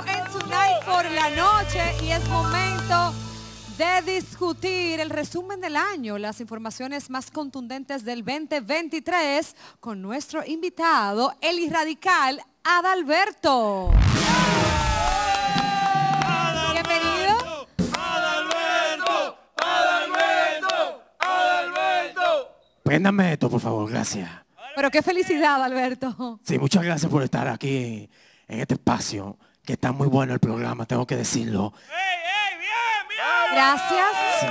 eso en Tonight por la noche y es momento de discutir el resumen del año, las informaciones más contundentes del 2023 con nuestro invitado, el irradical Adalberto. Véndame esto, por favor, gracias. Pero qué felicidad, Alberto. Sí, muchas gracias por estar aquí en este espacio, que está muy bueno el programa, tengo que decirlo. ¡Ey, ey, bien, bien! Gracias. Sí.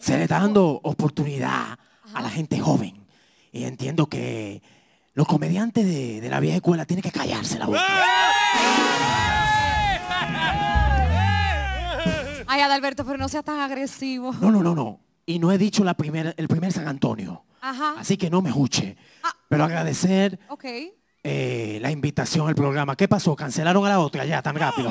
Se le está dando oportunidad a la gente joven. Y entiendo que los comediantes de la vieja escuela tienen que callarse la boca. Ay, Adalberto, pero no seas tan agresivo. No. Y no he dicho el primer San Antonio. Ajá. Así que no me juche. Ah. Pero agradecer la invitación al programa. ¿Qué pasó? Cancelaron a la otra ya tan rápido.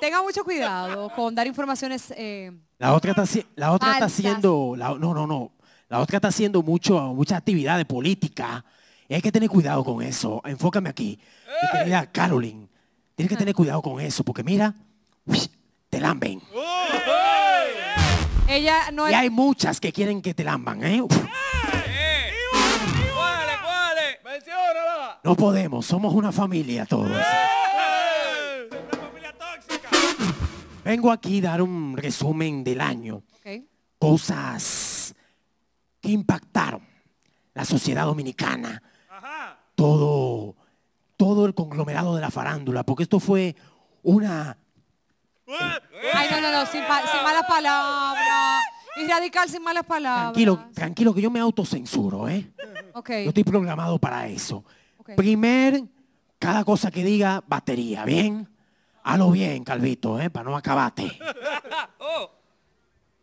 Tenga mucho cuidado con dar informaciones. La otra está haciendo muchas actividades políticas. Y hay que tener cuidado con eso. Enfócame aquí. Mi querida Carolina, tienes que tener cuidado con eso, porque mira, te lamben. Ella no es... Y hay muchas que quieren que te lamban, ¿eh? ¿Cuáles? No podemos, somos una familia todos. Una familia tóxica. Vengo aquí a dar un resumen del año. Cosas que impactaron la sociedad dominicana. Todo el conglomerado de la farándula, porque esto fue una... Ay, no, sin malas palabras. Y radical sin malas palabras. Tranquilo, que yo me autocensuro, ¿eh? Yo estoy programado para eso. Cada cosa que diga, batería, ¿bien? Hazlo bien, Calvito, ¿eh? Para no acabarte.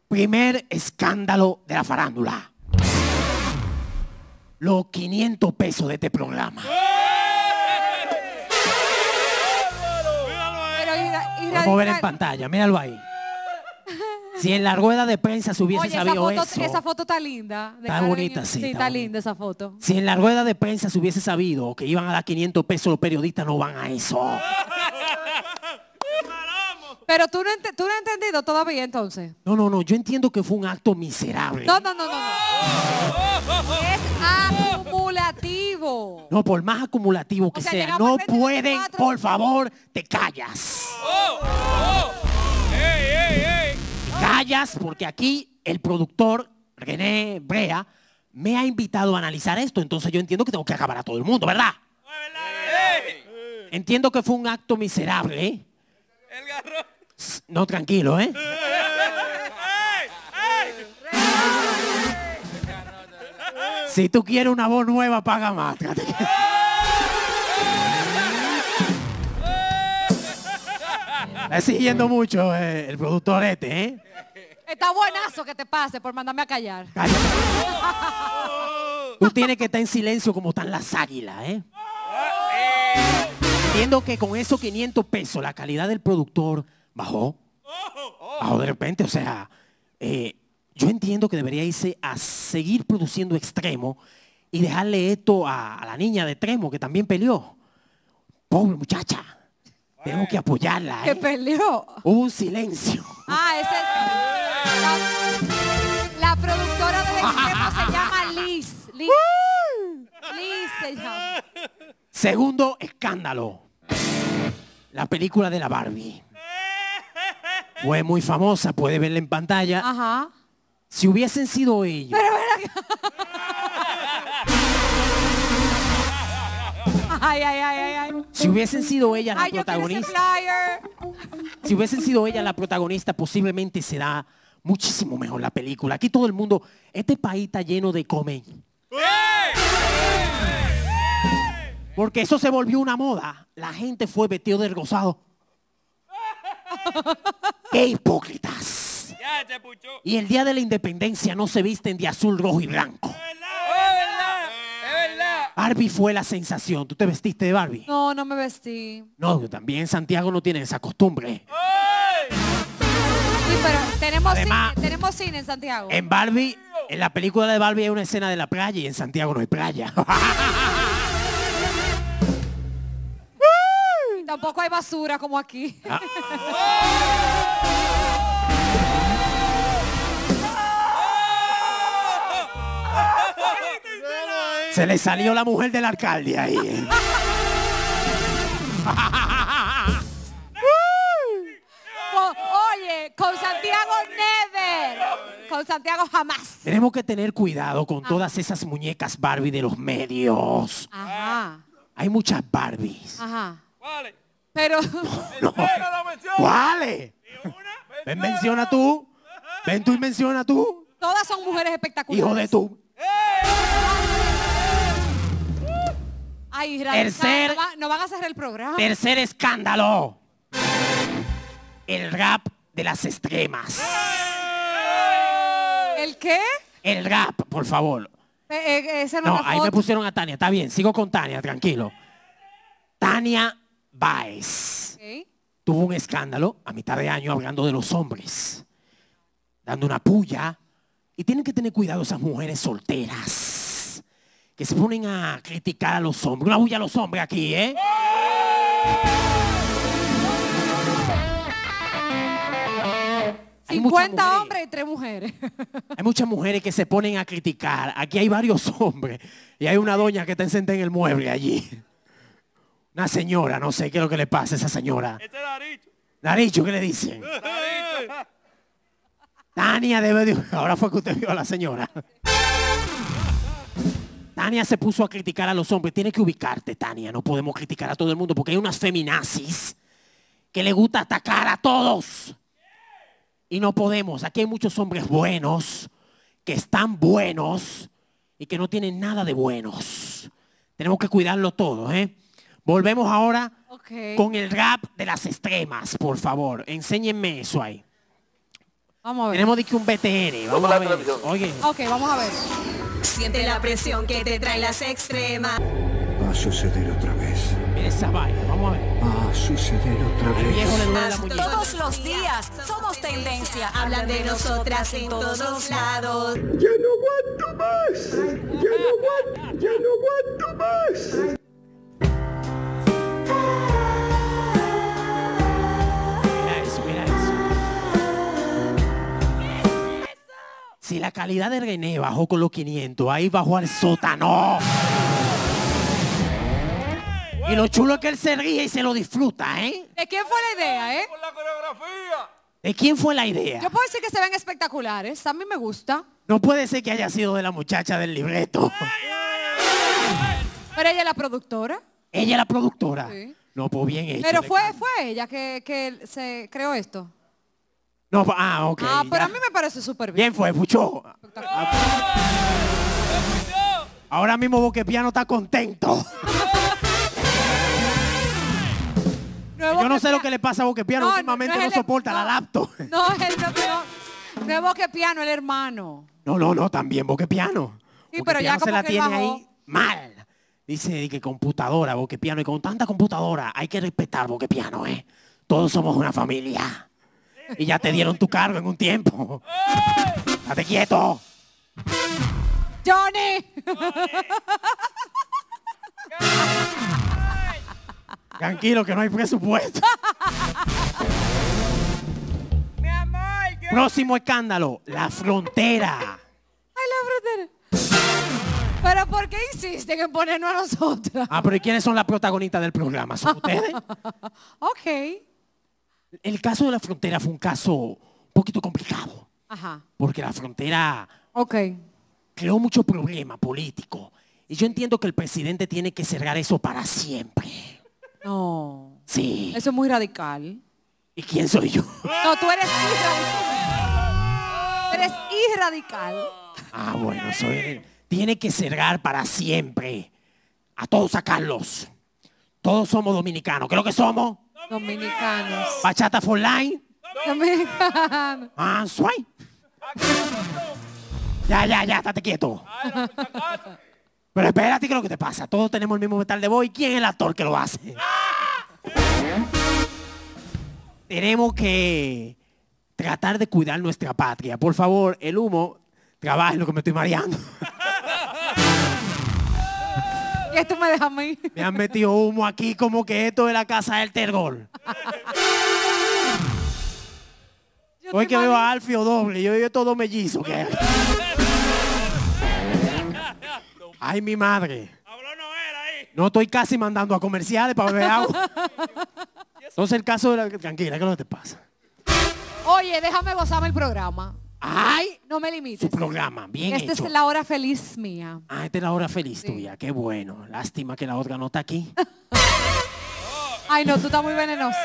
Primer escándalo de la farándula. Los 500 pesos de este programa. Vamos a ver en pantalla, míralo ahí. Si en la rueda de prensa se hubiese sabido eso. Esa foto está linda. Está bonita, sí. Sí, está linda esa foto. Si en la rueda de prensa se hubiese sabido que iban a dar 500 pesos, los periodistas no van a eso. Pero tú no has entendido todavía, entonces. No, yo entiendo que fue un acto miserable. No. Es acumulativo. No, por más acumulativo que sea, no pueden, por favor, te callas. Te callas porque aquí el productor René Brea me ha invitado a analizar esto, entonces yo entiendo que tengo que acabar a todo el mundo, ¿verdad? Entiendo que fue un acto miserable, ¿eh? No, tranquilo, ¿eh? Si tú quieres una voz nueva, paga más. Está exigiendo mucho el productor este, ¿eh? Está buenazo que te pase por mandarme a callar. Cállate. Tú tienes que estar en silencio como están las águilas, ¿eh? Entiendo que con esos 500 pesos la calidad del productor bajó de repente, o sea, yo entiendo que debería irse a seguir produciendo extremo y dejarle esto a la niña de extremo que también peleó. Pobre muchacha, tengo que apoyarla. ¿Que peleó? Hubo un silencio. La productora del extremo se llama Liz se llama. Segundo escándalo. La película de la Barbie fue muy famosa, puede verla en pantalla. Si hubiesen sido ellos. Si hubiesen sido ella la protagonista. Si hubiesen sido ella la protagonista, posiblemente será muchísimo mejor la película. Aquí todo el mundo, este país está lleno de comedia. Porque eso se volvió una moda. La gente fue vestido de gozado. ¡Qué hipócritas! Y el día de la independencia no se visten de azul, rojo y blanco. Barbie fue la sensación. ¿Tú te vestiste de Barbie? No, no me vestí. No, también Santiago no tiene esa costumbre. Sí, pero tenemos cine en Santiago. En Barbie En la película de Barbie hay una escena de la playa y en Santiago no hay playa. Tampoco hay basura como aquí. Ah. Se le salió la mujer del alcalde ahí. Oye, con Santiago never. Con Santiago jamás. Tenemos que tener cuidado con todas esas muñecas Barbie de los medios. Ajá. Hay muchas Barbies. Ajá. ¿Cuáles? Pero... No, no. ¿Cuáles? Ven, menciona tú. Ven tú y menciona tú. Todas son mujeres espectaculares. Hijo de tú. Ay, tercer, no van a cerrar el programa. Tercer escándalo. El rap de las extremas. ¿El qué? El rap, por favor. Ese no, ahí me pusieron a Tania. Está bien, sigo con Tania, tranquilo. Tania Báez. ¿Okay? Tuvo un escándalo a mitad de año hablando de los hombres. Dando una puya. Y tienen que tener cuidado esas mujeres solteras que se ponen a criticar a los hombres. Una bulla a los hombres aquí, ¿eh? Hay 50 hombres y 3 mujeres. Hay muchas mujeres que se ponen a criticar. Aquí hay varios hombres. Y hay una doña que está sentada en el mueble allí. Una señora, no sé qué es lo que le pasa a esa señora. Este es Daricho. Daricho, ¿qué le dicen? Daricho. Tania debe de... Ahora fue que usted vio a la señora. Tania se puso a criticar a los hombres. Tienes que ubicarte, Tania. No podemos criticar a todo el mundo porque hay unas feminazis que le gusta atacar a todos. Y no podemos. Aquí hay muchos hombres buenos, que están buenos y que no tienen nada de buenos. Tenemos que cuidarlo todo, ¿eh? Volvemos ahora con el rap de las extremas, por favor. Enséñenme eso ahí. Vamos a ver. Tenemos de que un BTN. Vamos a ver. Oye. Ok, vamos a ver. Siente la presión que te traen las extremas. Va a suceder otra vez. Mira esa vaina, vamos a ver. Va a suceder otra vez. Todos los días somos tendencia. Hablan de nosotras en todos lados. Ya no aguanto más. Ya no aguanto más. Si la calidad de René bajó con los 500, ahí bajó al sótano. Y lo chulo es que él se ríe y se lo disfruta, ¿eh? ¿De quién fue la idea, eh? Por la coreografía. ¿De quién fue la idea? Yo puedo decir que se ven espectaculares. A mí me gusta. No puede ser que haya sido de la muchacha del libreto. Pero ella es la productora. ¿Ella es la productora? Sí. No, pues bien hecho. Pero fue ella que se creó esto. No, ok. Ah, pero ya. A mí me parece súper bien. ¿Quién fue? Puchó. Ahora mismo Boca e' Piano está contento. Yo no sé lo que le pasa a Boca e' Piano. Últimamente no soporta la laptop. No, no es Boca e' Piano, el hermano. No, también Boca e' Piano. Sí, pero ya se la tiene ahí mal. Dice que computadora, Boca e' Piano. Y con tanta computadora hay que respetar Boca e' Piano, ¿eh? Todos somos una familia. Y ya te dieron tu cargo en un tiempo. ¡Date quieto! ¡Johnny! Tranquilo, que no hay presupuesto. Mi amor, próximo escándalo, la frontera. Ay, la frontera. ¿Pero por qué insisten en ponernos a nosotras? Ah, pero ¿y quiénes son las protagonistas del programa? ¿Son ustedes? Ok. El caso de la frontera fue un caso un poquito complicado. Ajá. Porque la frontera creó mucho problema político. Y yo entiendo que el presidente tiene que cerrar eso para siempre. No. Sí. Eso es muy radical. ¿Y quién soy yo? No, tú eres irradical. Eres irradical. Ah, bueno, tiene que cerrar para siempre. A todos sacarlos. Todos somos dominicanos. ¿Qué es lo que somos? Dominicanos. Bachata for line. Dominicanos. Ah, suay. Ya, estate quieto. Pero espérate, ¿qué es lo que te pasa? Todos tenemos el mismo metal de voz. ¿Y quién es el actor que lo hace? Tenemos que tratar de cuidar nuestra patria. Por favor, el humo Trabaja en lo que me estoy mareando. ¿Y esto me deja a mí? Me han metido humo aquí como que esto es la casa del tergol. Hoy que veo a Alfio doble, yo veo todo mellizo. ¿Qué? Ay, mi madre. Habló Noel ahí. No estoy casi mandando a comerciales para beber agua. Entonces el caso de la... Tranquila, ¿qué es lo que te pasa? Oye, déjame gozarme el programa. Ay, no me limites. Tu programa, bien hecho. Esta es la hora feliz mía. Ah, esta es la hora feliz tuya, qué bueno. Lástima que la otra no está aquí. Ay, no, tú estás muy venenoso.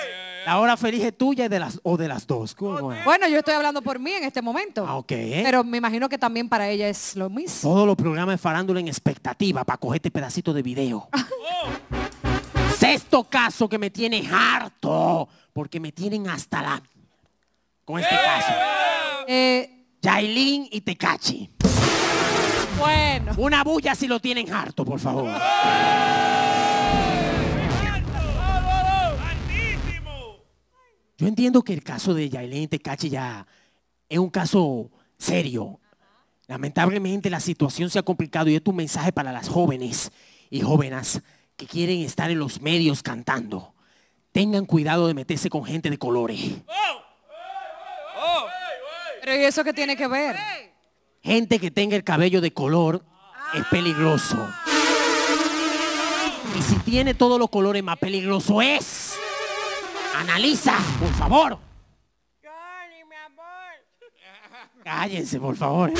La hora feliz es tuya o de las dos. Bueno, yo estoy hablando por mí en este momento. Ah, ok. Pero me imagino que también para ella es lo mismo. Todos los programas de farándula en expectativa para cogerte pedacito de video. Sexto caso que me tiene harto, porque me tienen hasta la... Con este caso. Yaelín y Tekashi. Bueno. Una bulla si lo tienen harto, por favor. Yo entiendo que el caso de Yaelín y Tekashi ya es un caso serio. Lamentablemente la situación se ha complicado y es un mensaje para las jóvenes y jóvenes que quieren estar en los medios cantando. Tengan cuidado de meterse con gente de colores. Pero ¿y eso qué tiene que ver? Gente que tenga el cabello de color es peligroso. Y si tiene todos los colores, más peligroso es. Analiza, por favor. Cali, mi amor. Cállense, por favor.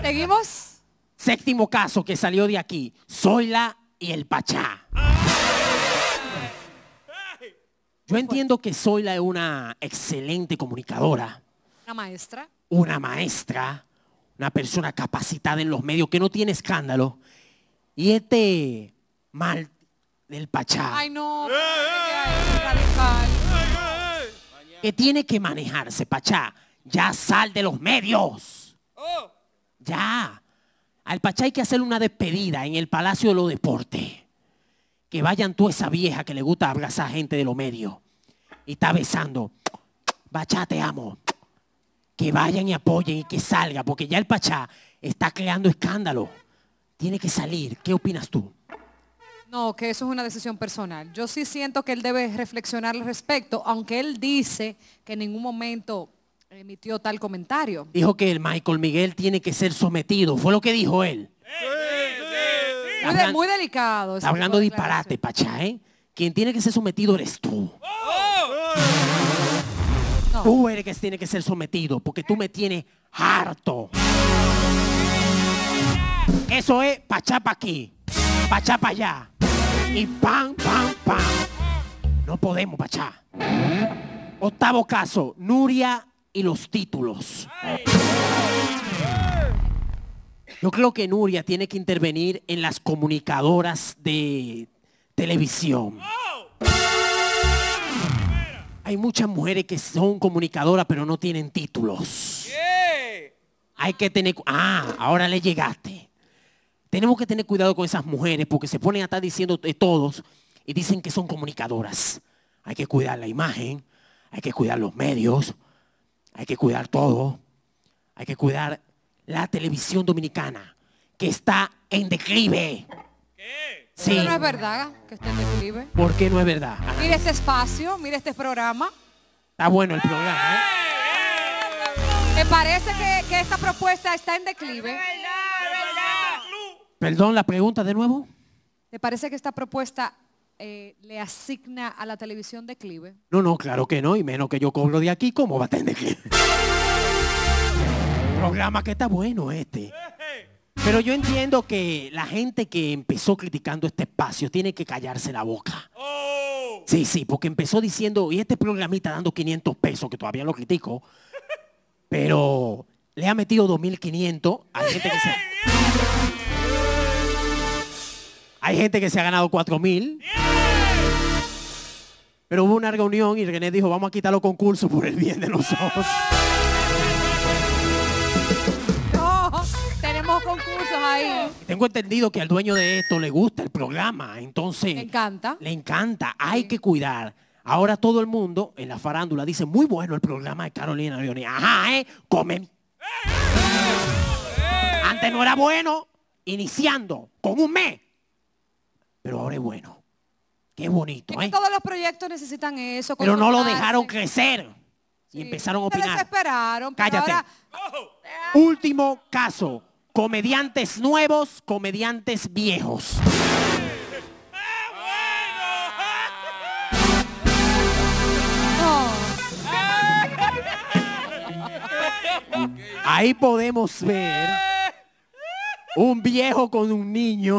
¿Seguimos? Séptimo caso que salió de aquí. Zoila y el Pachá. Yo entiendo que Zoila es una excelente comunicadora. Una maestra. Una maestra. Una persona capacitada en los medios que no tiene escándalo. Y este mal... del Pachá. Ay, no. Que tiene que manejarse, Pachá. Ya sal de los medios. Ya. Al Pachá hay que hacerle una despedida en el Palacio de los Deportes. Que vayan tú esa vieja que le gusta abrazar a gente de los medios. Y está besando. Pachá, te amo. Que vayan y apoyen y que salga. Porque ya el Pachá está creando escándalo. Tiene que salir. ¿Qué opinas tú? No, que eso es una decisión personal. Yo sí siento que él debe reflexionar al respecto, aunque él dice que en ningún momento emitió tal comentario. Dijo que el Michael Miguel tiene que ser sometido. Fue lo que dijo él. Sí, sí, sí. Muy delicado. Está hablando de disparate, Pachá, ¿eh? Quien tiene que ser sometido eres tú. No. Tú eres que tiene que ser sometido, porque tú me tienes harto. Eso es Pachá pa' aquí, Pachá pa' allá. Y pam, pam, pam. No podemos, Pachá. Octavo caso, Nuria y los títulos. Yo creo que Nuria tiene que intervenir en las comunicadoras de televisión. Hay muchas mujeres que son comunicadoras pero no tienen títulos. Hay que tener... Ah, ahora le llegaste. Tenemos que tener cuidado con esas mujeres porque se ponen a estar diciendo de todos y dicen que son comunicadoras. Hay que cuidar la imagen, hay que cuidar los medios, hay que cuidar todo. Hay que cuidar la televisión dominicana que está en declive. ¿Qué? Sí. Pero no es verdad que esté en declive. ¿Por qué no es verdad? Ajá. Mira este espacio, mira este programa. Está bueno el programa, ¿eh? Me parece que esta propuesta está en declive. Perdón, la pregunta de nuevo. ¿Te parece que esta propuesta le asigna a la televisión declive? No, no, claro que no, y menos que yo cobro de aquí, ¿cómo va a tener que? Programa que está bueno este. Pero yo entiendo que la gente que empezó criticando este espacio tiene que callarse la boca. Sí, sí, porque empezó diciendo, y este programita dando 500 pesos, que todavía lo critico, pero le ha metido 2.500 a gente que se... Hay gente que se ha ganado 4.000. Yeah. Pero hubo una reunión y René dijo, vamos a quitar los concursos por el bien de nosotros. No, tenemos concursos ahí. Tengo entendido que al dueño de esto le gusta el programa, entonces... Le encanta. Le encanta, hay que cuidar. Ahora todo el mundo en la farándula dice, muy bueno el programa de Carolina Leoni. Ajá, ¿eh? Comen. Antes no era bueno, iniciando con un mes, pero ahora es bueno. Qué bonito, ¿eh? Todos los proyectos necesitan eso. Pero no lo dejaron crecer y empezaron a opinar. Se desesperaron. Cállate. Ahora... Último caso. Comediantes nuevos, comediantes viejos. Ahí podemos ver un viejo con un niño,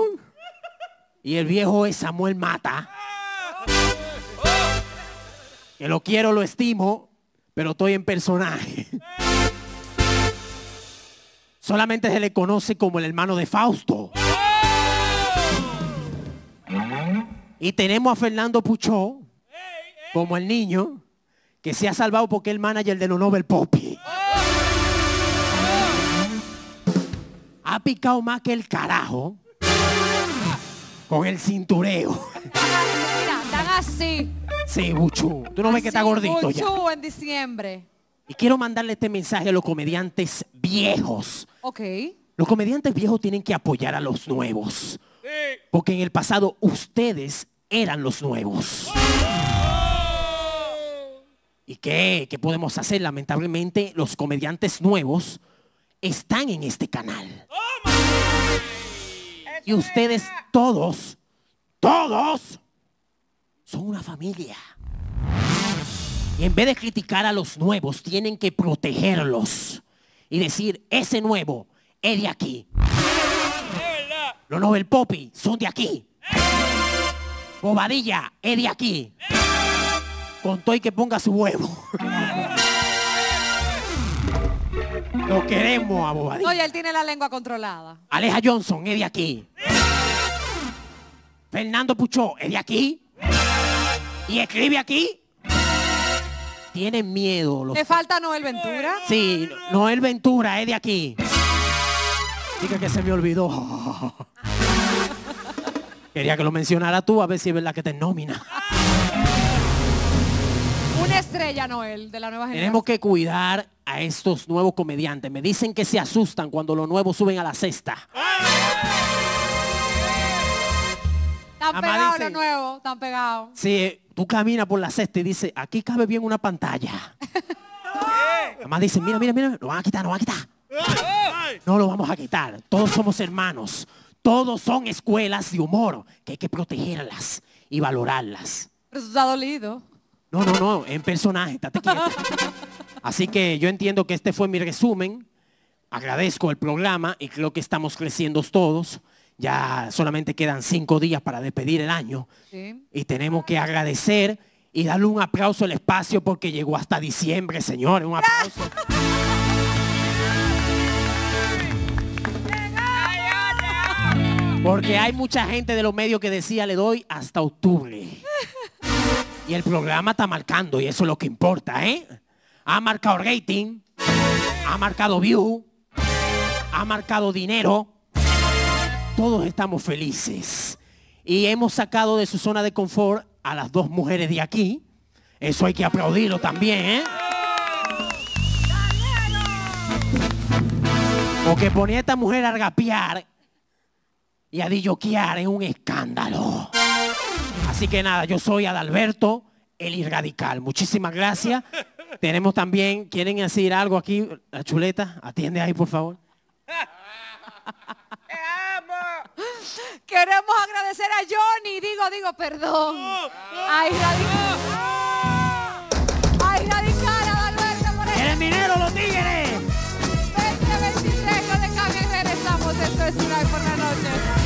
y el viejo es Samuel Mata. Que lo quiero, lo estimo, pero estoy en personaje. Solamente se le conoce como el hermano de Fausto. Y tenemos a Fernando Puchó como el niño que se ha salvado porque es el manager de los Nobel Poppy. Ha picado más que el carajo con el cintureo. Mira, están así. Sí, Buchú. Tú no ves que está gordito ya. Buchú en diciembre. Y quiero mandarle este mensaje a los comediantes viejos. Ok. Los comediantes viejos tienen que apoyar a los nuevos. Sí. Porque en el pasado ustedes eran los nuevos. Oh. ¿Y qué? ¿Qué podemos hacer? Lamentablemente los comediantes nuevos están en este canal. Oh, y ustedes todos, todos son una familia. Y en vez de criticar a los nuevos, tienen que protegerlos. Y decir, ese nuevo es de aquí. Los Nobel Poppy son de aquí. Bobadilla es de aquí. Con todo y que ponga su huevo. Lo queremos a Bobadilla. Oye, él tiene la lengua controlada. Aleja Johnson es de aquí. Fernando Puchó es de aquí. Y escribe aquí. Tienen miedo. ¿Le falta Noel Ventura? Sí, Noel Ventura es de aquí. Diga que se me olvidó. Quería que lo mencionara tú, a ver si es verdad que te nómina. Una estrella, Noel, de la nueva generación. Tenemos que cuidar a estos nuevos comediantes. Me dicen que se asustan cuando los nuevos suben a la cesta. Tan pegados los nuevos, tan pegados. Sí, tú caminas por la cesta y dices, aquí cabe bien una pantalla. Además dicen, mira, mira, mira, lo van a quitar, lo van a quitar. No lo vamos a quitar. Todos somos hermanos. Todos son escuelas de humor que hay que protegerlas y valorarlas. Pero eso está dolido. No, no, no, en personaje, estate quieto. Así que yo entiendo que este fue mi resumen. Agradezco el programa y creo que estamos creciendo todos. Ya solamente quedan 5 días para despedir el año. Sí. Y tenemos que agradecer y darle un aplauso al espacio porque llegó hasta diciembre, señores. Un aplauso. Porque hay mucha gente de los medios que decía, le doy hasta octubre. Y el programa está marcando, y eso es lo que importa, ¿eh? Ha marcado rating, ha marcado view, ha marcado dinero. Todos estamos felices. Y hemos sacado de su zona de confort a las 2 mujeres de aquí. Eso hay que aplaudirlo también, ¿eh? Porque ponía a esta mujer a argapear y a dilloquear es un escándalo. Así que nada, yo soy Adalberto, el Irradical. Muchísimas gracias. Tenemos también, ¿quieren decir algo aquí? La chuleta, atiende ahí, por favor. ¡Te amo! Queremos agradecer a Johnny, digo, perdón. A Irradical. A Irradical, Adalberto, por eso. ¡Eres minero, los tigres! 2023, no le cambien, regresamos. Esto es Una Vez por la Noche.